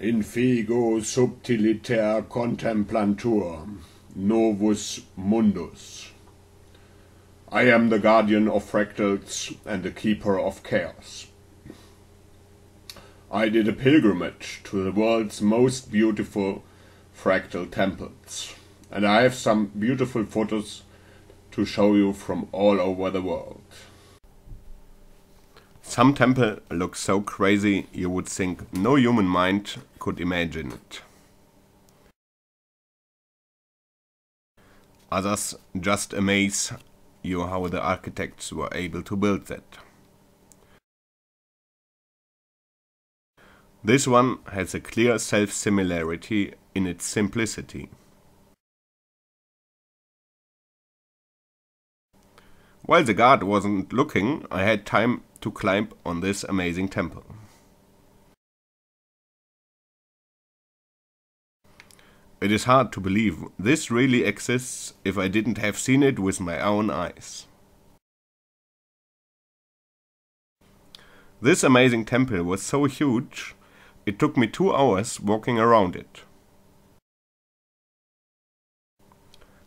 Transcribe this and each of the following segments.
Infigo subtiliter contemplantur, novus mundus. I am the guardian of fractals and the keeper of chaos. I did a pilgrimage to the world's most beautiful fractal temples, and I have some beautiful photos to show you from all over the world. Some temple looks so crazy you would think no human mind could imagine it. Others just amaze you how the architects were able to build that. This one has a clear self-similarity in its simplicity. While the guard wasn't looking, I had time to climb on this amazing temple. It is hard to believe this really exists if I didn't have seen it with my own eyes. This amazing temple was so huge, it took me 2 hours walking around it.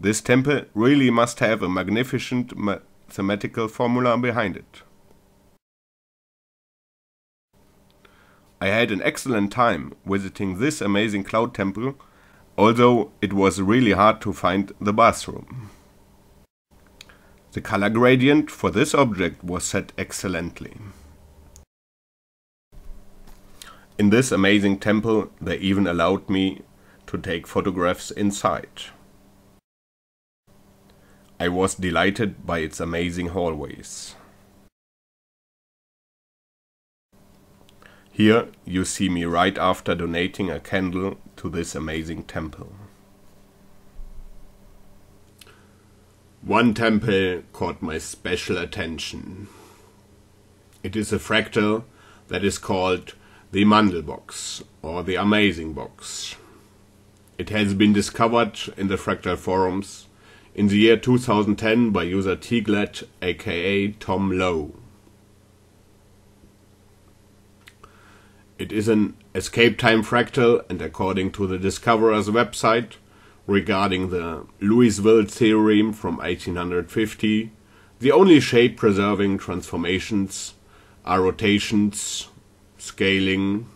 This temple really must have a magnificent mathematical formula behind it. I had an excellent time visiting this amazing cloud temple, although it was really hard to find the bathroom. The color gradient for this object was set excellently. In this amazing temple, they even allowed me to take photographs inside. I was delighted by its amazing hallways. Here you see me right after donating a candle to this amazing temple. One temple caught my special attention. It is a fractal that is called the Mandelbox or the Amazing Box. It has been discovered in the Fractal Forums in the year 2010 by user Tiglad, aka Tom Lowe. It is an escape time fractal, and according to the discoverer's website regarding the Louisville theorem from 1850, the only shape-preserving transformations are rotations, scaling,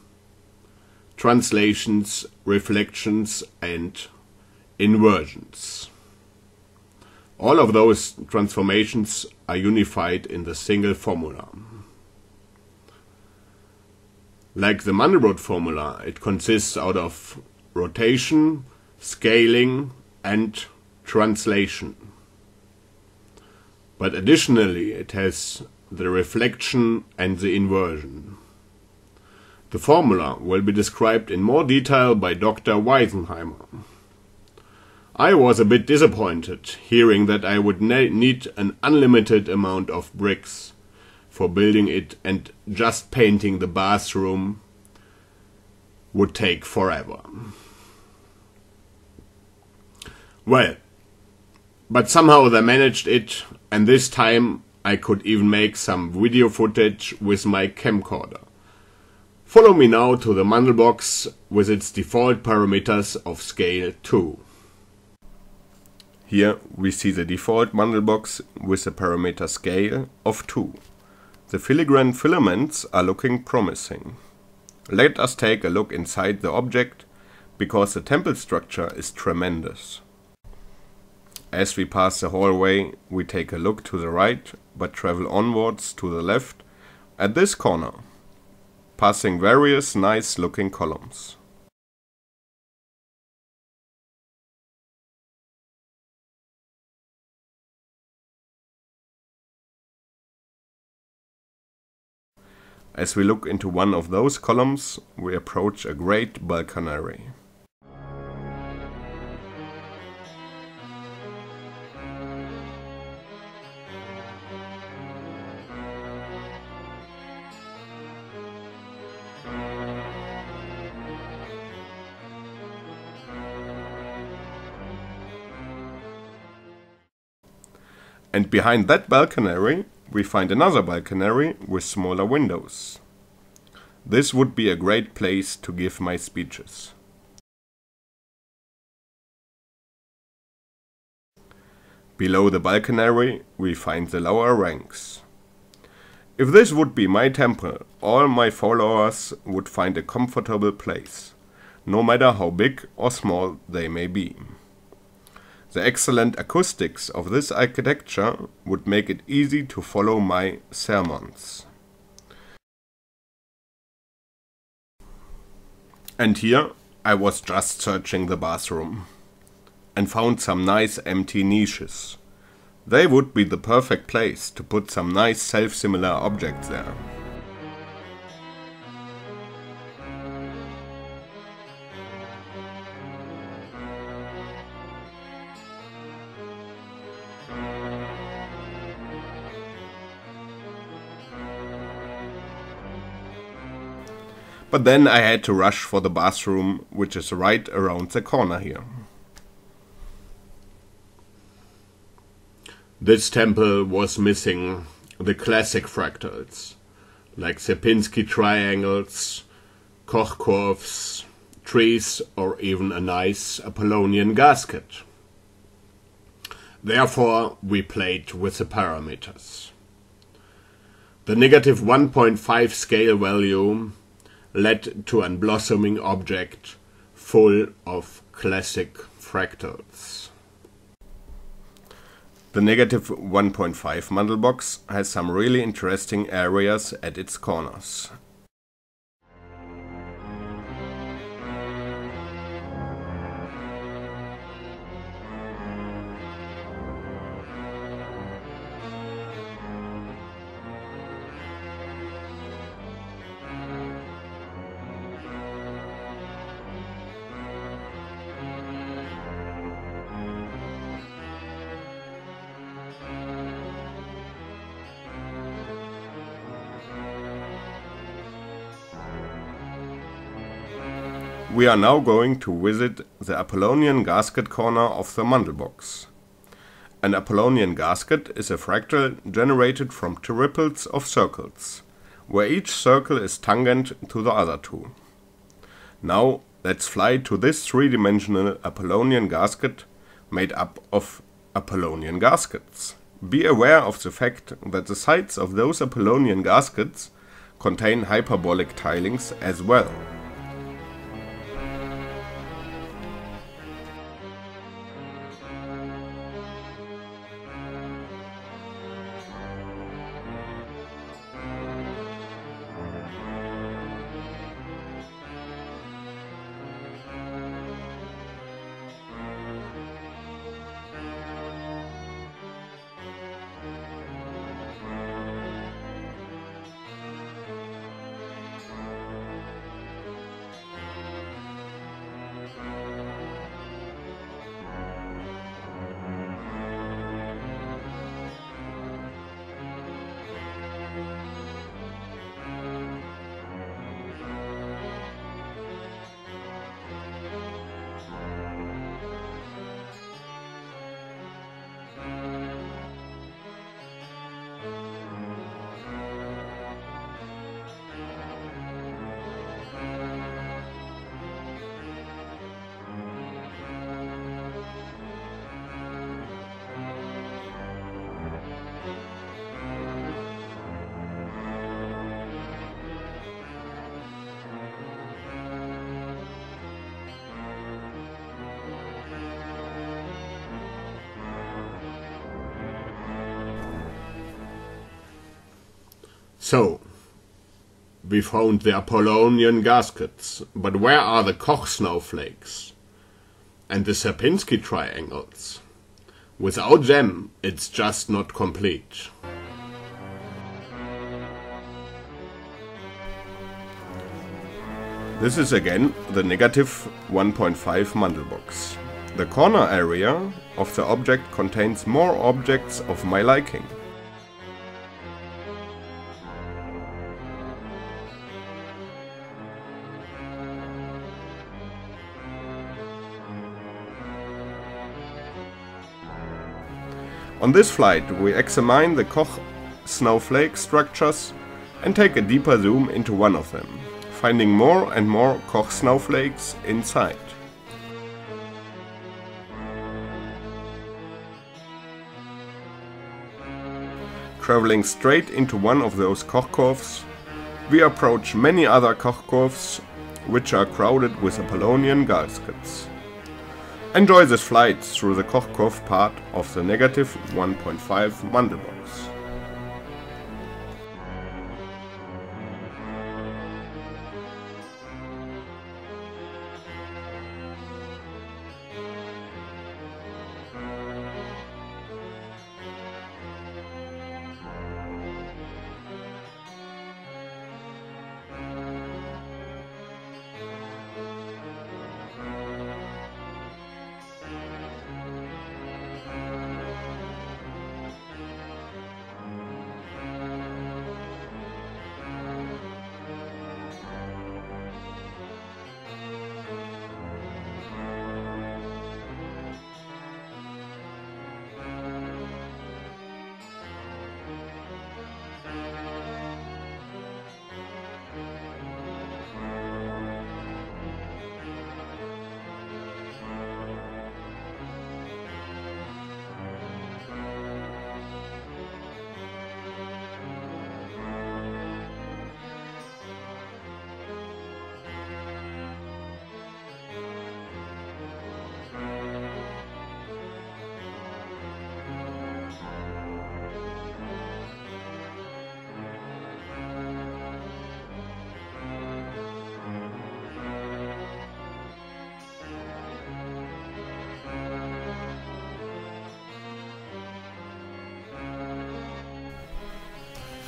translations, reflections and inversions. All of those transformations are unified in the single formula. Like the Mandelbrot formula, it consists out of rotation, scaling and translation. But additionally it has the reflection and the inversion. The formula will be described in more detail by Dr. Wisenhimer. I was a bit disappointed hearing that I would need an unlimited amount of bricks for building it, and just painting the bathroom would take forever. Well, but somehow they managed it, and this time I could even make some video footage with my camcorder. Follow me now to the Mandelbox with its default parameters of scale 2. Here we see the default Mandelbox with a parameter scale of 2. The filigree filaments are looking promising. Let us take a look inside the object, because the temple structure is tremendous. As we pass the hallway, we take a look to the right, but travel onwards to the left at this corner, passing various nice looking columns. As we look into one of those columns, we approach a great balconry. And behind that balconry, we find another balconry with smaller windows. This would be a great place to give my speeches. Below the balconry we find the lower ranks. If this would be my temple, all my followers would find a comfortable place, no matter how big or small they may be. The excellent acoustics of this architecture would make it easy to follow my sermons. And here I was just searching the bathroom and found some nice empty niches. They would be the perfect place to put some nice self-similar objects there. But then I had to rush for the bathroom, which is right around the corner here. This temple was missing the classic fractals, like Sierpinski triangles, Koch curves, trees, or even a nice Apollonian gasket. Therefore, we played with the parameters. The negative 1.5 scale value led to a blossoming object full of classic fractals. The negative 1.5 Mandelbox has some really interesting areas at its corners. We are now going to visit the Apollonian gasket corner of the Mandelbox. An Apollonian gasket is a fractal generated from triples of circles, where each circle is tangent to the other two. Now let's fly to this three-dimensional Apollonian gasket made up of Apollonian gaskets. Be aware of the fact that the sides of those Apollonian gaskets contain hyperbolic tilings as well. So, we found the Apollonian gaskets, but where are the Koch snowflakes and the Sierpinski triangles? Without them, it's just not complete. This is again the negative 1.5 Mandelbox. The corner area of the object contains more objects of my liking. On this flight we examine the Koch snowflake structures and take a deeper zoom into one of them, finding more and more Koch snowflakes inside. Traveling straight into one of those Koch curves, we approach many other Koch curves, which are crowded with Apollonian gaskets. Enjoy this flight through the Koch curve part of the negative 1.5 Mandelbox.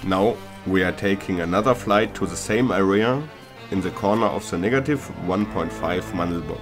Now we are taking another flight to the same area in the corner of the negative 1.5 Mandelbox.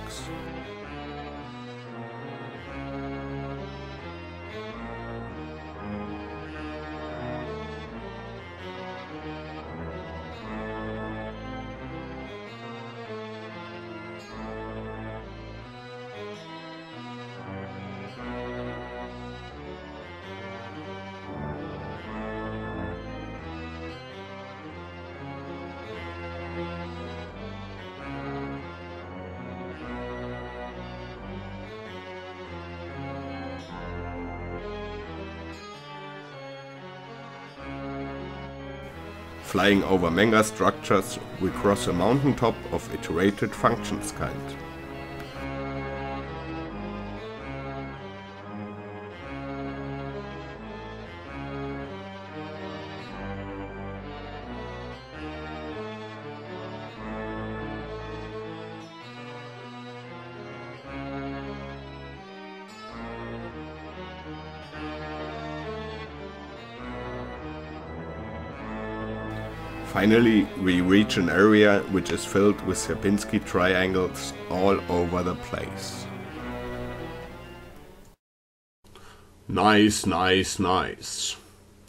Flying over Menger structures, we cross a mountaintop of iterated functions kind. Finally, we reach an area which is filled with Sierpinski triangles all over the place. Nice, nice, nice.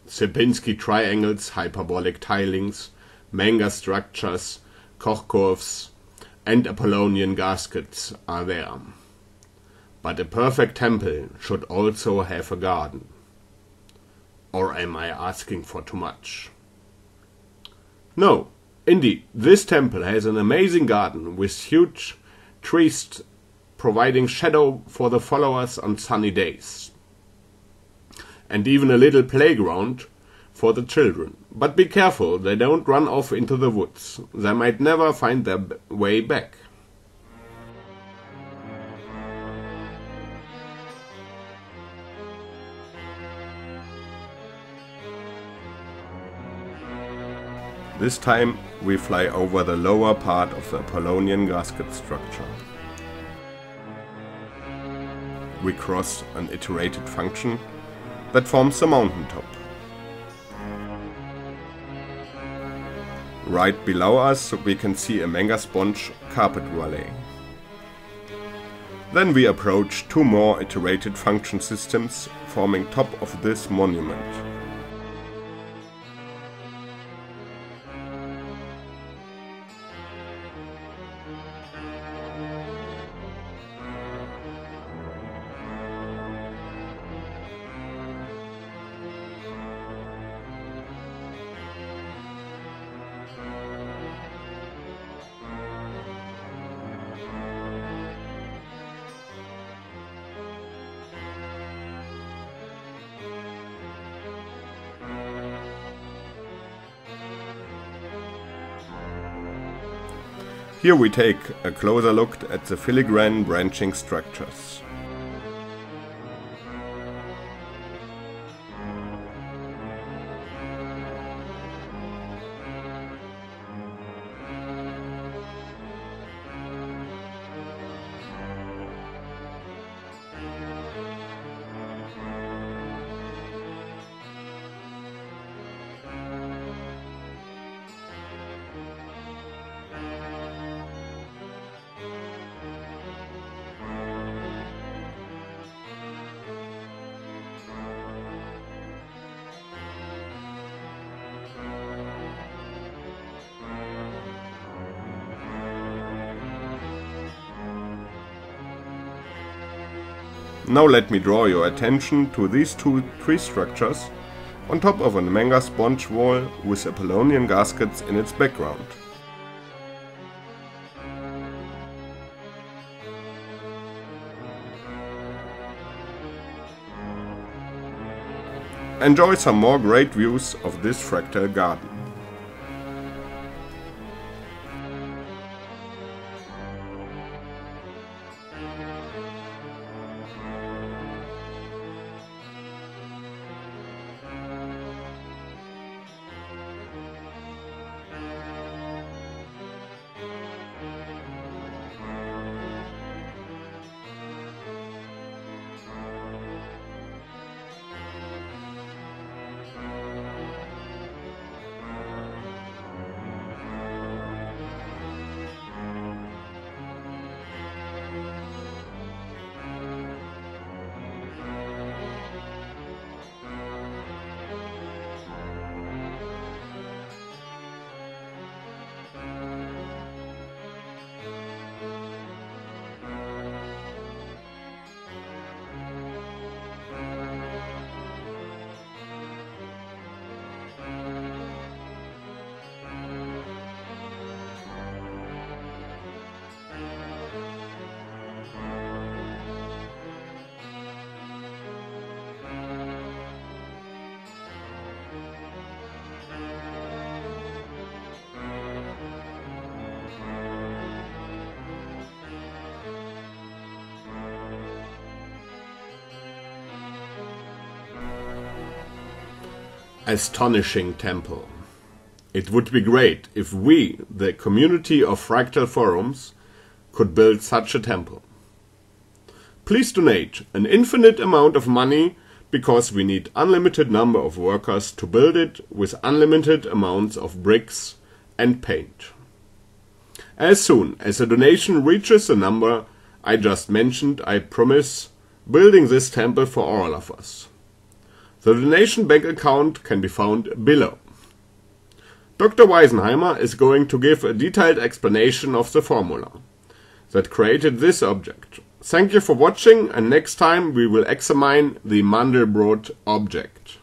Sierpinski triangles, hyperbolic tilings, Menger structures, Koch curves and Apollonian gaskets are there. But a perfect temple should also have a garden. Or am I asking for too much? No, indeed, this temple has an amazing garden with huge trees providing shadow for the followers on sunny days. And even a little playground for the children. But be careful, they don't run off into the woods. They might never find their way back. This time we fly over the lower part of the Apollonian gasket structure. We cross an iterated function that forms a mountaintop. Right below us we can see a Menger sponge carpet valley. Then we approach two more iterated function systems forming top of this monument. Here we take a closer look at the filigran branching structures. Now let me draw your attention to these two tree structures on top of a Menger sponge wall with Apollonian gaskets in its background. Enjoy some more great views of this fractal garden. Astonishing temple. It would be great if we, the community of Fractal Forums, could build such a temple. Please donate an infinite amount of money because we need unlimited number of workers to build it with unlimited amounts of bricks and paint. As soon as a donation reaches the number I just mentioned, I promise building this temple for all of us. The donation bank account can be found below. Dr. Wisenhimer is going to give a detailed explanation of the formula that created this object. Thank you for watching, and next time we will examine the Mandelbrot object.